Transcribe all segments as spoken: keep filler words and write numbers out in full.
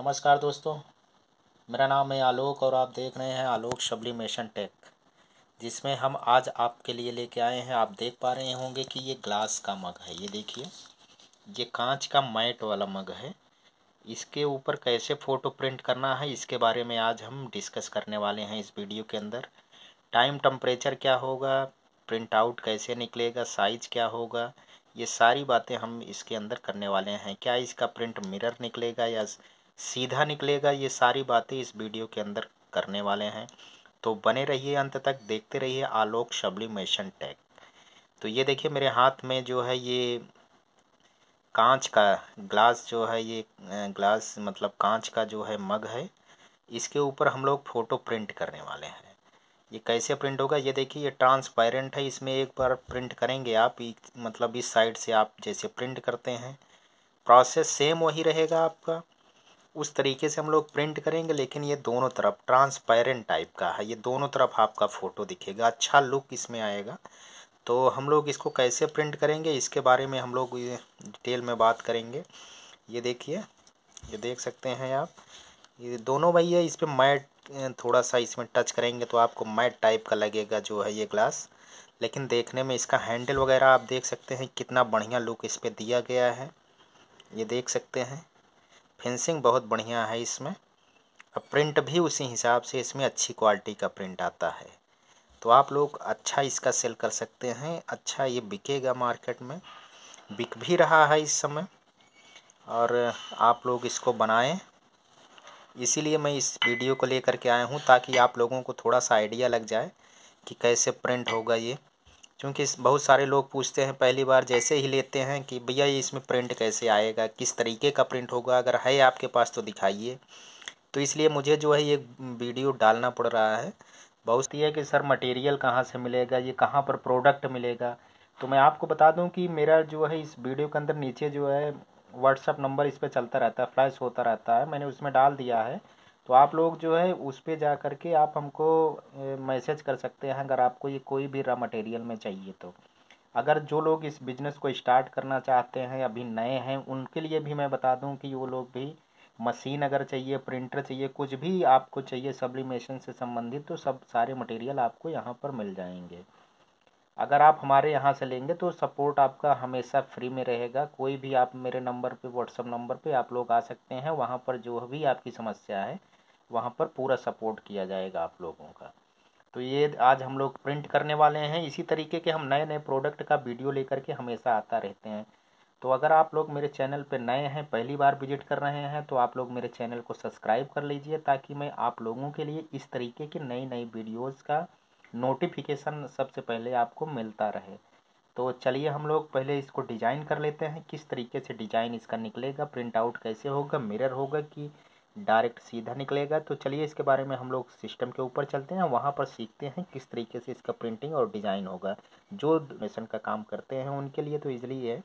नमस्कार दोस्तों, मेरा नाम है आलोक और आप देख रहे हैं आलोक सब्लिमेशन टेक, जिसमें हम आज आपके लिए लेके आए हैं। आप देख पा रहे होंगे कि ये ग्लास का मग है। ये देखिए, ये कांच का मैट वाला मग है। इसके ऊपर कैसे फ़ोटो प्रिंट करना है इसके बारे में आज हम डिस्कस करने वाले हैं इस वीडियो के अंदर। टाइम टेम्परेचर क्या होगा, प्रिंट आउट कैसे निकलेगा, साइज क्या होगा, ये सारी बातें हम इसके अंदर करने वाले हैं। क्या इसका प्रिंट मिरर निकलेगा या सीधा निकलेगा, ये सारी बातें इस वीडियो के अंदर करने वाले हैं। तो बने रहिए अंत तक, देखते रहिए आलोक सब्लिमेशन टेक। तो ये देखिए मेरे हाथ में जो है ये कांच का ग्लास जो है, ये ग्लास मतलब कांच का जो है मग है। इसके ऊपर हम लोग फ़ोटो प्रिंट करने वाले हैं। ये कैसे प्रिंट होगा, ये देखिए, ये ट्रांसपेरेंट है। इसमें एक बार प्रिंट करेंगे आप, मतलब इस साइड से आप जैसे प्रिंट करते हैं प्रोसेस सेम वही रहेगा आपका, उस तरीके से हम लोग प्रिंट करेंगे। लेकिन ये दोनों तरफ ट्रांसपेरेंट टाइप का है, ये दोनों तरफ आपका फ़ोटो दिखेगा, अच्छा लुक इसमें आएगा। तो हम लोग इसको कैसे प्रिंट करेंगे इसके बारे में हम लोग डिटेल में बात करेंगे। ये देखिए, ये देख सकते हैं आप, ये दोनों भैया इस पर मैट थोड़ा सा इसमें टच करेंगे तो आपको मैट टाइप का लगेगा जो है ये ग्लास। लेकिन देखने में इसका हैंडल वगैरह आप देख सकते हैं कितना बढ़िया लुक इस पर दिया गया है। ये देख सकते हैं फिनिशिंग बहुत बढ़िया है इसमें, और प्रिंट भी उसी हिसाब से इसमें अच्छी क्वालिटी का प्रिंट आता है। तो आप लोग अच्छा इसका सेल कर सकते हैं, अच्छा ये बिकेगा, मार्केट में बिक भी रहा है इस समय। और आप लोग इसको बनाएँ, इसीलिए मैं इस वीडियो को लेकर के आया हूँ, ताकि आप लोगों को थोड़ा सा आइडिया लग जाए कि कैसे प्रिंट होगा ये। क्योंकि बहुत सारे लोग पूछते हैं पहली बार जैसे ही लेते हैं कि भैया ये इसमें प्रिंट कैसे आएगा, किस तरीके का प्रिंट होगा, अगर है आपके पास तो दिखाइए। तो इसलिए मुझे जो है ये वीडियो डालना पड़ रहा है। बहुत ये है कि सर मटेरियल कहाँ से मिलेगा, ये कहाँ पर प्रोडक्ट मिलेगा। तो मैं आपको बता दूँ कि मेरा जो है इस वीडियो के अंदर नीचे जो है व्हाट्सअप नंबर इस पर चलता रहता है, फ्लैश होता रहता है, मैंने उसमें डाल दिया है। तो आप लोग जो है उस पर जा कर के आप हमको मैसेज कर सकते हैं अगर आपको ये कोई भी रॉ मटेरियल में चाहिए तो। अगर जो लोग इस बिज़नेस को स्टार्ट करना चाहते हैं, अभी नए हैं, उनके लिए भी मैं बता दूं कि वो लोग भी मशीन अगर चाहिए, प्रिंटर चाहिए, कुछ भी आपको चाहिए सब्लिमेशन से संबंधित, तो सब सारे मटेरियल आपको यहाँ पर मिल जाएंगे। अगर आप हमारे यहाँ से लेंगे तो सपोर्ट आपका हमेशा फ्री में रहेगा। कोई भी आप मेरे नंबर पे, व्हाट्सअप नंबर पे आप लोग आ सकते हैं, वहाँ पर जो भी आपकी समस्या है वहाँ पर पूरा सपोर्ट किया जाएगा आप लोगों का। तो ये आज हम लोग प्रिंट करने वाले हैं। इसी तरीके के हम नए नए प्रोडक्ट का वीडियो लेकर के हमेशा आता रहते हैं। तो अगर आप लोग मेरे चैनल पर नए हैं, पहली बार विजिट कर रहे हैं, तो आप लोग मेरे चैनल को सब्सक्राइब कर लीजिए, ताकि मैं आप लोगों के लिए इस तरीके की नई नई वीडियोज़ का नोटिफिकेशन सबसे पहले आपको मिलता रहे। तो चलिए हम लोग पहले इसको डिज़ाइन कर लेते हैं, किस तरीके से डिज़ाइन इसका निकलेगा, प्रिंट आउट कैसे होगा, मिरर होगा कि डायरेक्ट सीधा निकलेगा। तो चलिए इसके बारे में हम लोग सिस्टम के ऊपर चलते हैं, वहाँ पर सीखते हैं किस तरीके से इसका प्रिंटिंग और डिज़ाइन होगा। जो डोनेशन का काम करते हैं उनके लिए तो ईजिली है,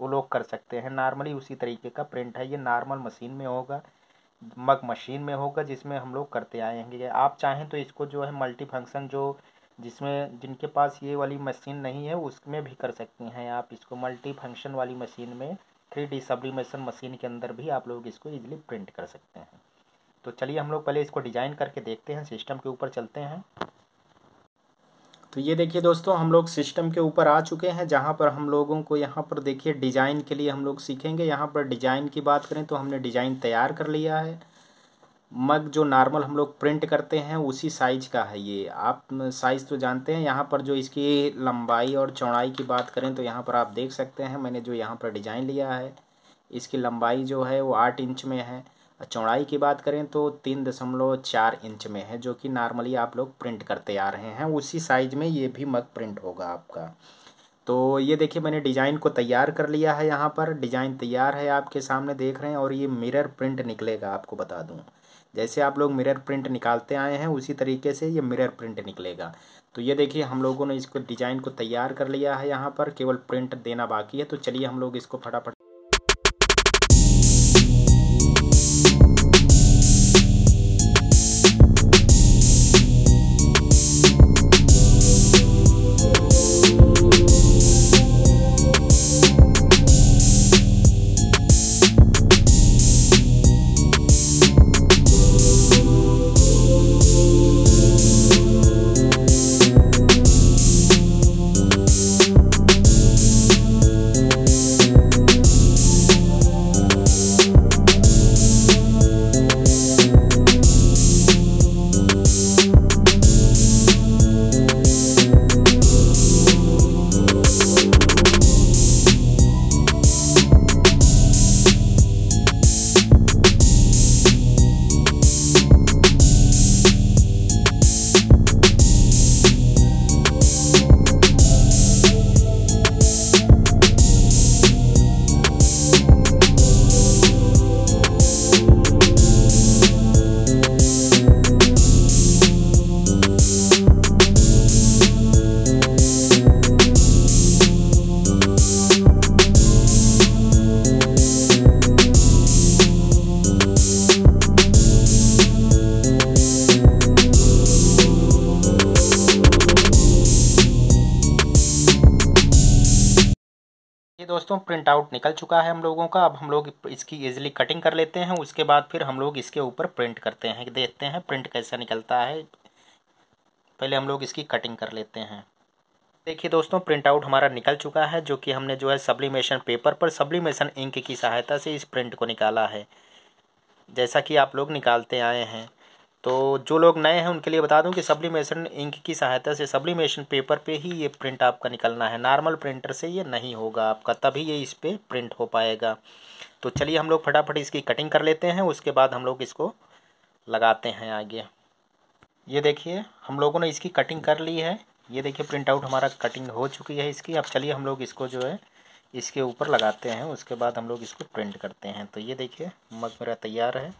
वो लोग कर सकते हैं। नॉर्मली उसी तरीके का प्रिंट है, ये नॉर्मल मशीन में होगा, मग मशीन में होगा, जिसमें हम लोग करते आएंगे। आप चाहें तो इसको जो है मल्टी फंक्शन, जो जिसमें जिनके पास ये वाली मशीन नहीं है उसमें भी कर सकती हैं आप इसको। मल्टी फंक्शन वाली मशीन में थ्री डी सब्लिमेशन मशीन के अंदर भी आप लोग इसको ईजिली प्रिंट कर सकते हैं। तो चलिए हम लोग पहले इसको डिज़ाइन करके देखते हैं, सिस्टम के ऊपर चलते हैं। तो ये देखिए दोस्तों, हम लोग सिस्टम के ऊपर आ चुके हैं, जहाँ पर हम लोगों को यहाँ पर देखिए डिज़ाइन के लिए हम लोग सीखेंगे। यहाँ पर डिज़ाइन की बात करें तो हमने डिज़ाइन तैयार कर लिया है। मग जो नॉर्मल हम लोग प्रिंट करते हैं उसी साइज़ का है ये, आप साइज़ तो जानते हैं। यहाँ पर जो इसकी लंबाई और चौड़ाई की बात करें तो यहाँ पर आप देख सकते हैं, मैंने जो यहाँ पर डिज़ाइन लिया है इसकी लंबाई जो है वो आठ इंच में है, और चौड़ाई की बात करें तो तीन दशमलव चार इंच में है, जो कि नॉर्मली आप लोग प्रिंट करते आ रहे हैं उसी साइज़ में ये भी मग प्रिंट होगा आपका। तो ये देखिए मैंने डिज़ाइन को तैयार कर लिया है, यहाँ पर डिज़ाइन तैयार है आपके सामने देख रहे हैं। और ये मिरर प्रिंट निकलेगा, आपको बता दूँ, जैसे आप लोग मिरर प्रिंट निकालते आए हैं उसी तरीके से ये मिरर प्रिंट निकलेगा। तो ये देखिए हम लोगों ने इसको डिज़ाइन को तैयार कर लिया है, यहाँ पर केवल प्रिंट देना बाकी है। तो चलिए हम लोग इसको फटाफट ये दोस्तों प्रिंट आउट निकल चुका है हम लोगों का। अब हम लोग इसकी ईजिली कटिंग कर लेते हैं, उसके बाद फिर हम लोग इसके ऊपर प्रिंट करते हैं, देखते हैं प्रिंट कैसा निकलता है। पहले हम लोग इसकी कटिंग कर लेते हैं। देखिए दोस्तों प्रिंट आउट हमारा निकल चुका है, जो कि हमने जो है सब्लिमेशन पेपर पर सब्लिमेशन इंक की सहायता से इस प्रिंट को निकाला है, जैसा कि आप लोग निकालते आए हैं। तो जो लोग नए हैं उनके लिए बता दूं कि सब्लिमेशन इंक की सहायता से सब्लिमेशन पेपर पे ही ये प्रिंट आपका निकलना है, नॉर्मल प्रिंटर से ये नहीं होगा आपका, तभी ये इस पर प्रिंट हो पाएगा। तो चलिए हम लोग फटाफट इसकी कटिंग कर लेते हैं, उसके बाद हम लोग इसको लगाते हैं आगे। ये देखिए हम लोगों ने इसकी कटिंग कर ली है, ये देखिए प्रिंट आउट हमारा कटिंग हो चुकी है इसकी। अब चलिए हम लोग इसको जो है इसके ऊपर लगाते हैं, उसके बाद हम लोग इसको प्रिंट करते हैं। तो ये देखिए मग मेरा तैयार है।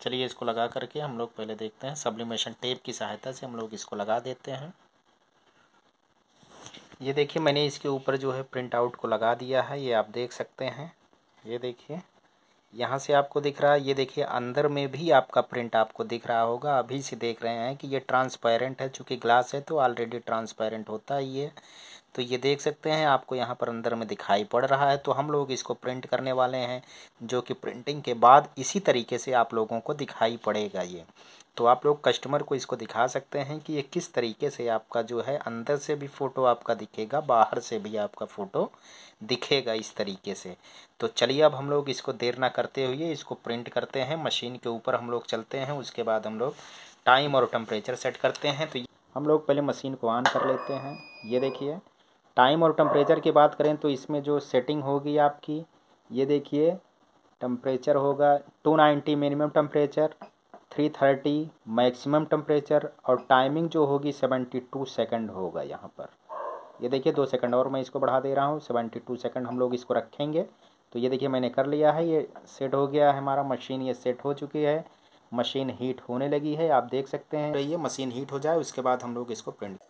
चलिए इसको लगा करके हम लोग पहले देखते हैं, सब्लिमेशन टेप की सहायता से हम लोग इसको लगा देते हैं। ये देखिए मैंने इसके ऊपर जो है प्रिंट आउट को लगा दिया है, ये आप देख सकते हैं। ये देखिए यहाँ से आपको दिख रहा है, ये देखिए अंदर में भी आपका प्रिंट आपको दिख रहा होगा। अभी से देख रहे हैं कि ये ट्रांसपेरेंट है, चूँकि ग्लास है तो ऑलरेडी ट्रांसपेरेंट होता है ये। तो ये देख सकते हैं आपको यहाँ पर अंदर में दिखाई पड़ रहा है। तो हम लोग इसको प्रिंट करने वाले हैं, जो कि प्रिंटिंग के बाद इसी तरीके से आप लोगों को दिखाई पड़ेगा ये। तो आप लोग कस्टमर को इसको दिखा सकते हैं कि ये किस तरीके से आपका जो है अंदर से भी फ़ोटो आपका दिखेगा, बाहर से भी आपका फ़ोटो दिखेगा इस तरीके से। तो चलिए अब हम लोग इसको देर ना करते हुए इसको प्रिंट करते हैं, मशीन के ऊपर हम लोग चलते हैं। उसके बाद हम लोग टाइम और टेम्परेचर सेट करते हैं। तो हम लोग पहले मशीन को ऑन कर लेते हैं। ये देखिए टाइम और टेम्परेचर की बात करें तो इसमें जो सेटिंग होगी आपकी, ये देखिए टेम्परेचर होगा दो सौ नब्बे मिनिमम टेम्परेचर, तीन सौ तीस मैक्सिमम टेम्परेचर, और टाइमिंग जो होगी बहत्तर सेकंड होगा यहाँ पर। ये देखिए दो सेकंड और मैं इसको बढ़ा दे रहा हूँ, बहत्तर सेकंड हम लोग इसको रखेंगे। तो ये देखिए मैंने कर लिया है, ये सेट हो गया है हमारा मशीन, ये सेट हो चुकी है। मशीन हीट होने लगी है, आप देख सकते हैं। तो ये मशीन हीट हो जाए उसके बाद हम लोग इसको प्रिंट।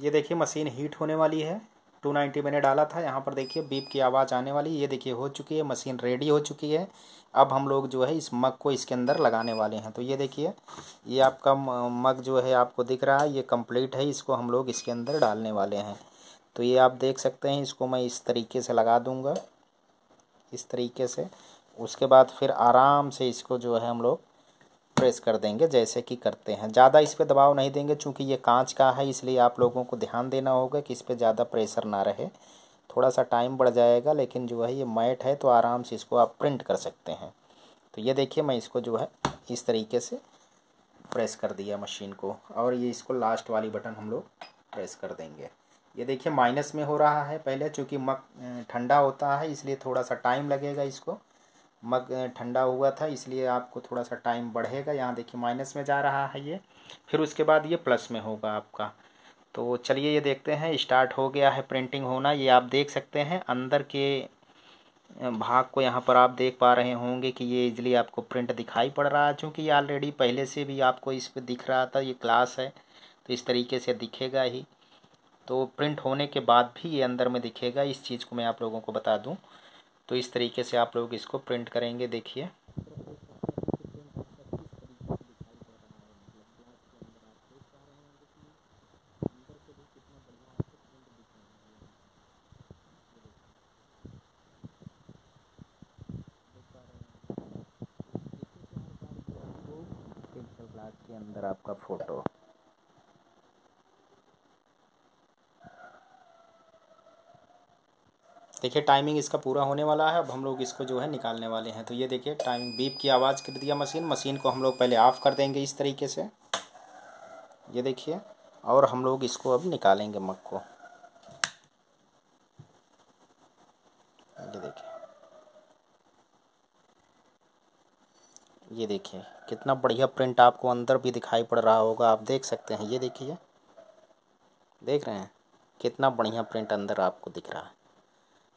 ये देखिए मशीन हीट होने वाली है, दो सौ नब्बे मैंने डाला था, यहाँ पर देखिए बीप की आवाज़ आने वाली। ये देखिए हो चुकी है, मशीन रेडी हो चुकी है। अब हम लोग जो है इस मग को इसके अंदर लगाने वाले हैं। तो ये देखिए ये आपका मग जो है आपको दिख रहा है, ये कंप्लीट है, इसको हम लोग इसके अंदर डालने वाले हैं। तो ये आप देख सकते हैं, इसको मैं इस तरीके से लगा दूँगा, इस तरीके से। उसके बाद फिर आराम से इसको जो है हम लोग प्रेस कर देंगे, जैसे कि करते हैं। ज़्यादा इस पे दबाव नहीं देंगे, चूँकि ये कांच का है, इसलिए आप लोगों को ध्यान देना होगा कि इस पे ज़्यादा प्रेशर ना रहे, थोड़ा सा टाइम बढ़ जाएगा। लेकिन जो है ये मैट है तो आराम से इसको आप प्रिंट कर सकते हैं। तो ये देखिए मैं इसको जो है इस तरीके से प्रेस कर दिया मशीन को, और ये इसको लास्ट वाली बटन हम लोग प्रेस कर देंगे। ये देखिए माइनस में हो रहा है पहले, चूँकि मग ठंडा होता है इसलिए थोड़ा सा टाइम लगेगा इसको। मग ठंडा हुआ था इसलिए आपको थोड़ा सा टाइम बढ़ेगा। यहाँ देखिए माइनस में जा रहा है ये, फिर उसके बाद ये प्लस में होगा आपका। तो चलिए ये देखते हैं, स्टार्ट हो गया है प्रिंटिंग होना। ये आप देख सकते हैं अंदर के भाग को, यहाँ पर आप देख पा रहे होंगे कि ये इजली आपको प्रिंट दिखाई पड़ रहा है, चूँकि ये ऑलरेडी पहले से भी आपको इस पर दिख रहा था। ये ग्लास है तो इस तरीके से दिखेगा ही, तो प्रिंट होने के बाद भी ये अंदर में दिखेगा, इस चीज़ को मैं आप लोगों को बता दूँ। तो इस तरीके से आप लोग इसको प्रिंट करेंगे। देखिए पिक्सल ग्लास के अंदर आपका फोटो। देखिए टाइमिंग इसका पूरा होने वाला है, अब हम लोग इसको जो है निकालने वाले हैं। तो ये देखिए टाइमिंग बीप की आवाज़ कर दिया मशीन। मशीन को हम लोग पहले ऑफ़ कर देंगे इस तरीके से, ये देखिए, और हम लोग इसको अब निकालेंगे मग को। ये देखिए ये देखिए कितना बढ़िया प्रिंट आपको अंदर भी दिखाई पड़ रहा होगा, आप देख सकते हैं। ये देखिए देख रहे हैं कितना बढ़िया प्रिंट अंदर आपको दिख रहा है।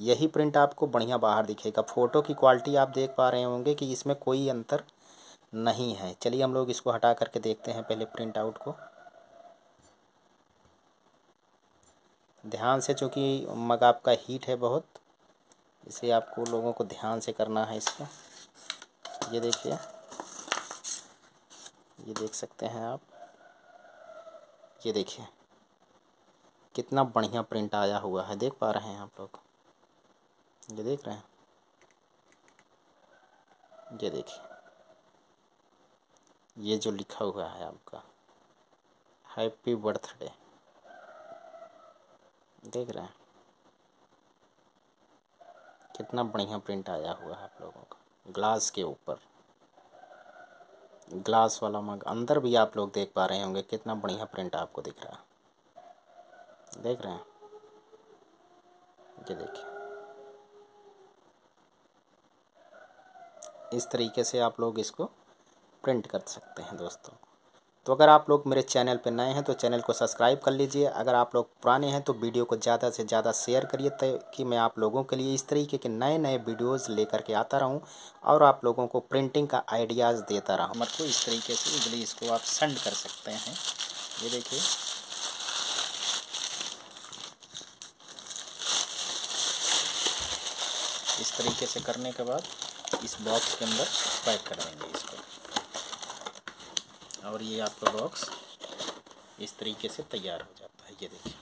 यही प्रिंट आपको बढ़िया बाहर दिखेगा। फ़ोटो की क्वालिटी आप देख पा रहे होंगे कि इसमें कोई अंतर नहीं है। चलिए हम लोग इसको हटा करके देखते हैं पहले प्रिंट आउट को ध्यान से, चूँकि मग आपका हीट है बहुत, इसे आपको लोगों को ध्यान से करना है इसका। ये देखिए ये देख सकते हैं आप, ये देखिए कितना बढ़िया प्रिंट आया हुआ है, देख पा रहे हैं आप लोग, ये देख रहे हैं, ये देखिए, ये जो लिखा हुआ है आपका हैप्पी बर्थडे, देख रहे हैं कितना बढ़िया प्रिंट आया हुआ है आप लोगों का। ग्लास के ऊपर ग्लास वाला मग, अंदर भी आप लोग देख पा रहे होंगे कितना बढ़िया प्रिंट आपको दिख रहा है, देख रहे हैं, ये देखिए। इस तरीके से आप लोग इसको प्रिंट कर सकते हैं दोस्तों। तो अगर आप लोग मेरे चैनल पर नए हैं तो चैनल को सब्सक्राइब कर लीजिए। अगर आप लोग पुराने हैं तो वीडियो को ज़्यादा से ज़्यादा शेयर करिए ताकि मैं आप लोगों के लिए इस तरीके के नए नए वीडियोस लेकर के आता रहूं और आप लोगों को प्रिंटिंग का आइडियाज़ देता रहूं। मत को इस तरीके से इजली इसको आप सेंड कर सकते हैं, ये देखिए, इस तरीके से करने के बाद इस बॉक्स के अंदर पैक कर देंगे इसको, और ये आपका बॉक्स इस तरीके से तैयार हो जाता है, ये देखिए।